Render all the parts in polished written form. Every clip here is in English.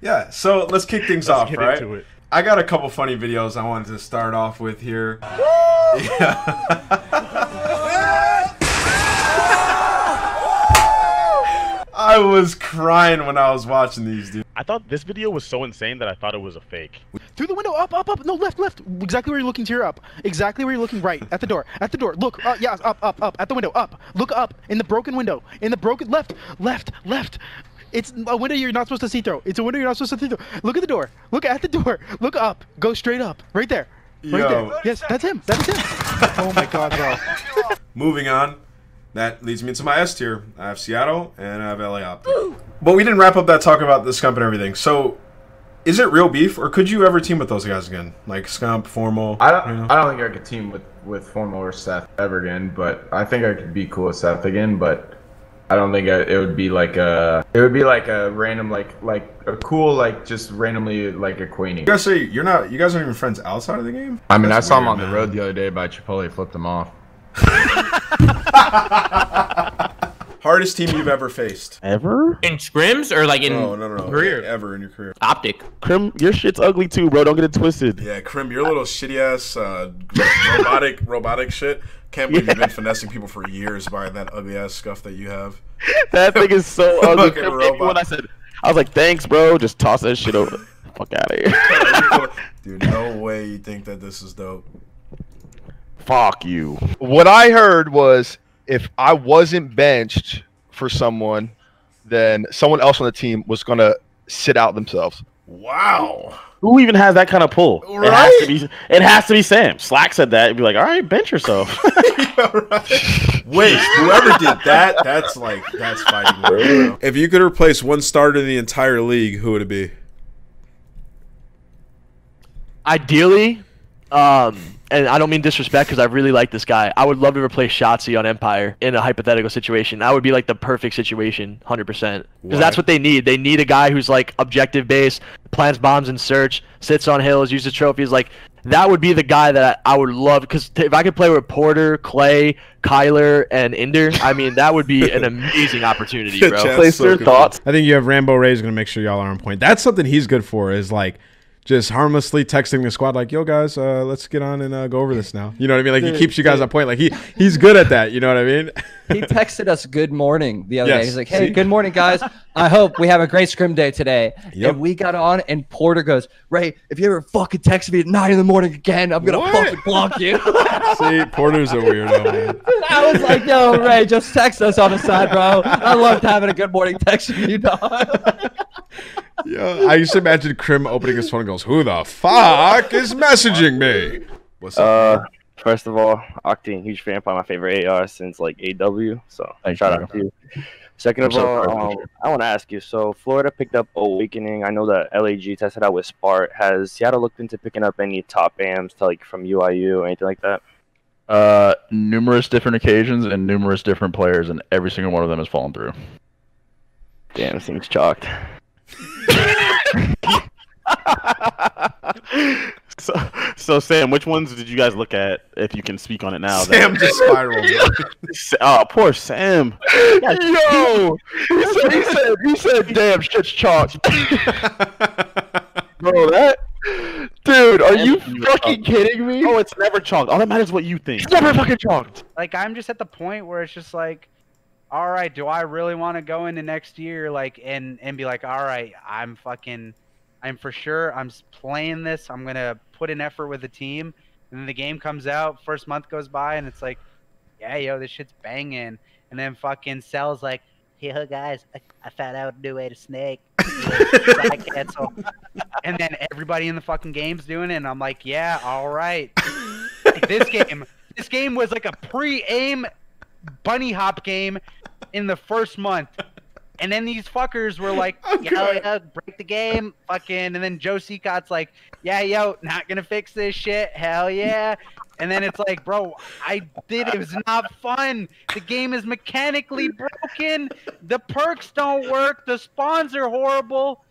Yeah, so let's kick things off, right? I got a couple funny videos I wanted to start off with here. Woo! Yeah. I was crying when I was watching these, dude. I thought this video was so insane that I thought it was a fake. Through the window, up, up, up, no, left, left. Exactly where you're looking to your up. Exactly where you're looking right, at the door, look, yeah, up, up, up, at the window, up. Look up, in the broken window, in the broken, left, left, left. It's a window you're not supposed to see through. It's a window you're not supposed to see through. Look at the door. Look at the door. Look up. Go straight up. Right there. Right there. Yes, that's him. That's him. Oh my God, bro. Moving on. That leads me to my S tier. I have Seattle and I have LA Optic. Ooh. But we didn't wrap up that talk about the Scump and everything. So, is it real beef, or could you ever team with those guys again? Like Scump, Formal? I don't think I could team with Formal or Seth ever again. But I think I could be cool with Seth again. But I don't think it would be like a random like a cool just randomly acquainting. You guys say you guys aren't even friends outside of the game? I mean, that's I saw him on the road the other day by Chipotle, flipped him off. Hardest team you've ever faced? Ever? In scrims or like in career? Yeah, ever in your career? Optic. Crim, your shit's ugly too, bro. Don't get it twisted. Yeah, Crim, your little shitty ass robotic shit. Can't believe you've been finessing people for years by that ugly ass scuff that you have. That thing is so ugly. When I was like, thanks, bro. Just toss that shit over. Fuck out of here. Dude, no way you think that this is dope. Fuck you. What I heard was if I wasn't benched for someone, then someone else on the team was going to sit out themselves. Wow. Who even has that kind of pull? Right? It has to be Sam. Slack said that. It'd be like, all right, bench yourself. Yeah, right. Wait, whoever did that, that's fighting words. If you could replace one starter in the entire league, who would it be? Ideally, and I don't mean disrespect because I really like this guy. I would love to replace Shotzi on Empire in a hypothetical situation. That would be like the perfect situation, 100%. Because that's what they need. They need a guy who's like objective-based, plants bombs in search, sits on hills, uses trophies. Like, that would be the guy that I would love. Because if I could play with Porter, Clay, Kyler, and Inder, I mean, that would be an amazing opportunity, bro. Place your thoughts. I think you have Rambo Ray is going to make sure y'all are on point. That's something he's good for is like, just harmlessly texting the squad like, yo, guys, let's get on and go over this now. You know what I mean? Like, dude, he keeps you guys on point. Like, he's good at that. You know what I mean? He texted us good morning the other day. He's like, hey, good morning, guys. I hope we have a great scrim day today. Yep. And we got on, and Porter goes, Ray, if you ever fucking text me at 9 in the morning again, I'm going to fucking block you. See, Porter's a weirdo, man. I was like, yo, Ray, just text us on the side, bro. I loved having a good morning text from you, dog. Yeah, I used to imagine Crim opening his phone and goes, who the fuck is messaging me? What's up? First of all, Octane, huge fan, probably my favorite AR since like AW, so I shout out to you. Second of all, I want to ask you, so Florida picked up Awakening. I know that LAG tested out with Spart. Has Seattle looked into picking up any top AMs to, like, from UIU or anything like that? Numerous different occasions and numerous different players, and every single one of them has fallen through. Damn, this thing's chalked. So Sam, which ones did you guys look at? If you can speak on it now. Sam just spiraled. Oh, poor Sam. Yo, he said, "Damn, shit's chalked." Bro, dude, are you fucking kidding me? Oh, it's never chalked. All that matters is what you think. It's never fucking chalked. Like, I'm just at the point where it's just like, all right, do I really want to go into next year like and be like, all right, I'm for sure, I'm playing this, I'm going to put an effort with the team, and then the game comes out, first month goes by, and it's like, yeah, yo, this shit's banging, and then fucking Cell's like, hey, guys, I found out a new way to snake, I cancel, and then everybody in the fucking game's doing it, and I'm like, yeah, all right, like, this game was like a pre-aim bunny hop game in the first month. And then these fuckers were like, yo, break the game, fucking. And then Joe Seacott's like, yeah, yo, not going to fix this shit. Hell yeah. And then it's like, bro, I did. It was not fun. The game is mechanically broken. The perks don't work. The spawns are horrible.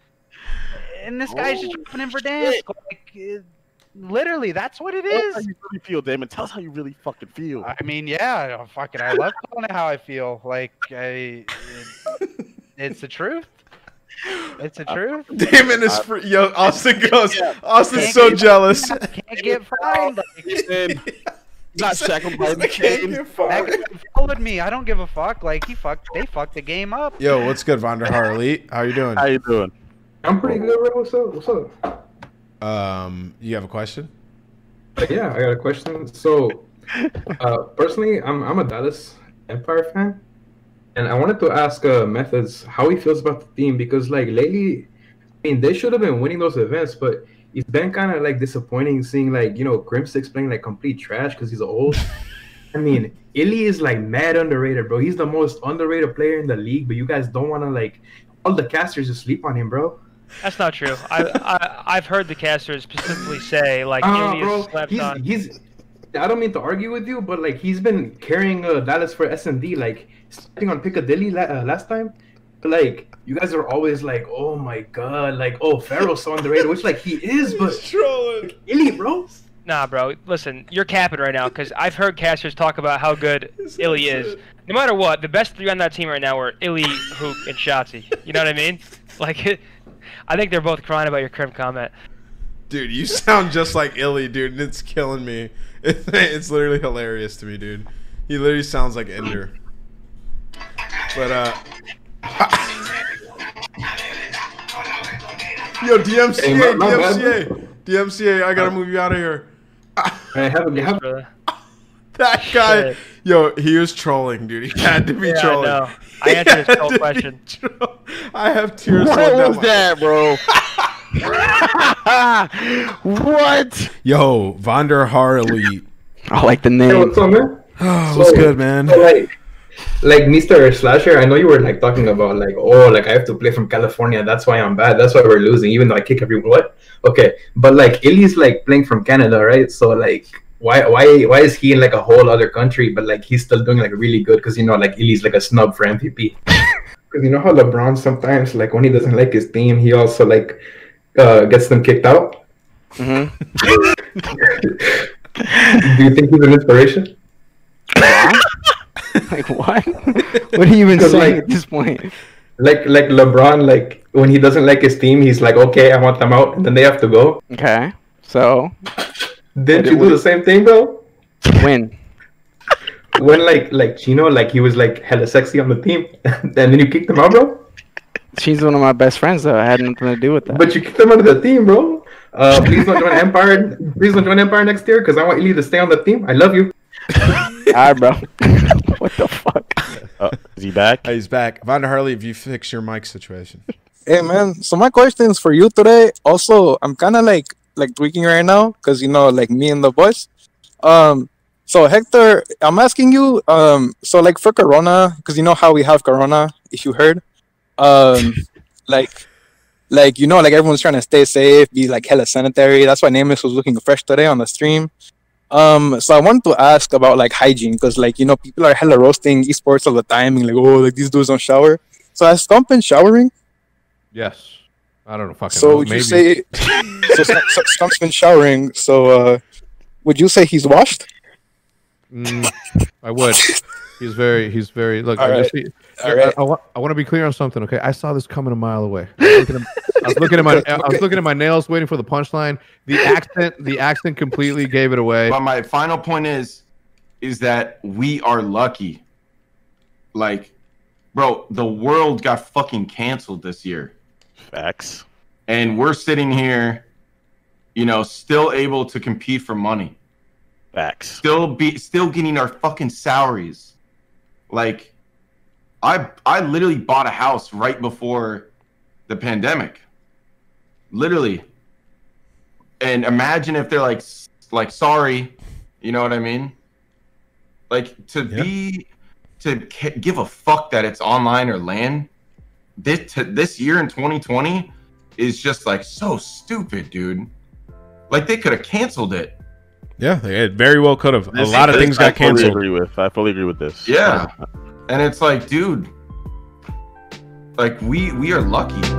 And this guy's just jumping in for dance. Like, literally, that's what it is. That's how you really feel, Damon. Tell us how you really fucking feel. I mean, yeah, fucking, I love telling how I feel. Like, it's the truth. It's the truth. Damon is free. Yo, Austin goes. Austin's so jealous. Can't get fined. Not second by the game. Followed me. I don't give a fuck. Like he fucked. They fucked the game up. Yo, what's good, Vonderhaar Elite? How you doing? How you doing? I'm pretty good, bro. What's up? What's up? You have a question? Yeah, I got a question. So, personally, I'm a Dallas Empire fan, and I wanted to ask Methods how he feels about the team, because like lately, I mean, they should have been winning those events, but it's been kind of like disappointing seeing like, you know, Grim6 playing like complete trash because he's old. I mean, Illy is like mad underrated, bro. He's the most underrated player in the league, but you guys don't want to like all the casters just sleep on him, bro. That's not true. I've heard the casters specifically say like Illy is slept on. I don't mean to argue with you, but like he's been carrying Dallas for S&D, like stepping on Piccadilly last time. But like you guys are always like, oh my god, like oh Pharaoh's so underrated, which like he is, but trolling. Illy, bro. Nah, bro. Listen, you're capping right now because I've heard casters talk about how good Illy is. No matter what, the best three on that team right now are Illy, Hoop, and Shotzi. You know what I mean? Like, I think they're both crying about your Crim comment. Dude, you sound just like Illy, dude, and it's killing me. It's literally hilarious to me, dude. He literally sounds like Ender. But, Yo, DMCA, hey, DMCA, I gotta move you out of here. That guy, shit. Yo, he was trolling, dude. He had to be trolling. I know. I answered his whole question. I have tears. What was that, bro? What? Yo, Vonderhaar Elite. I like the name. Hey, what's up, man? Oh, so, what's good, man? So like Mr. Slasher, I know you were like talking about like, oh, like I have to play from California. That's why I'm bad. That's why we're losing, even though I kick everyone. What? Okay, but like Illy's like playing from Canada, right? So like, why is he in like a whole other country? But like he's still doing like really good because you know like Illy's like a snub for MVP. Because you know how LeBron sometimes like when he doesn't like his team, he also like. Gets them kicked out. Do you think he's an inspiration? Like what? What are you even saying like, at this point? Like LeBron, like when he doesn't like his team, he's like, okay, I want them out, and then they have to go. Okay, so didn't you do the same thing, bro? When like Chino, like he was like hella sexy on the team, and then you kicked him out, bro. She's one of my best friends, though. I had nothing to do with that. But you kicked them out of the team, bro. Please don't join Empire. Please don't join Empire next year, because I want Illy to stay on the team. I love you. All right, bro. What the fuck? Is he back? Oh, he's back. Vonderhaar, if you fix your mic situation. Hey, man. So my question is for you today. Also, I'm kind of like tweaking right now, because, you know, like me and the boys. So, Hector, I'm asking you, so like for Corona, because you know how we have Corona, if you heard. Like you know, like everyone's trying to stay safe, be like hella sanitary. That's why NamUs was looking fresh today on the stream. So I wanted to ask about like hygiene, because like you know people are hella roasting esports all the time, and like oh like these dudes don't shower. So has Scump been showering? Yes, I don't know. Fucking. So would you say so Scump's been showering? So would you say he's washed? I would. He's very. Look, all right. I want to be clear on something, okay? I saw this coming a mile away. I was looking at my nails, waiting for the punchline. The accent completely gave it away. But my final point is that we are lucky. Like, bro, the world got fucking canceled this year. Facts. And we're sitting here, you know, still able to compete for money. Facts. Still getting our fucking salaries, like. I literally bought a house right before the pandemic. Literally. And imagine if they're like sorry, you know what I mean? Like to give a fuck that it's online or LAN. This year in 2020 is just like so stupid, dude. Like they could have canceled it. Yeah, they very well could have. A lot of things got canceled. I fully agree with this. Yeah. And it's like, dude, like we are lucky.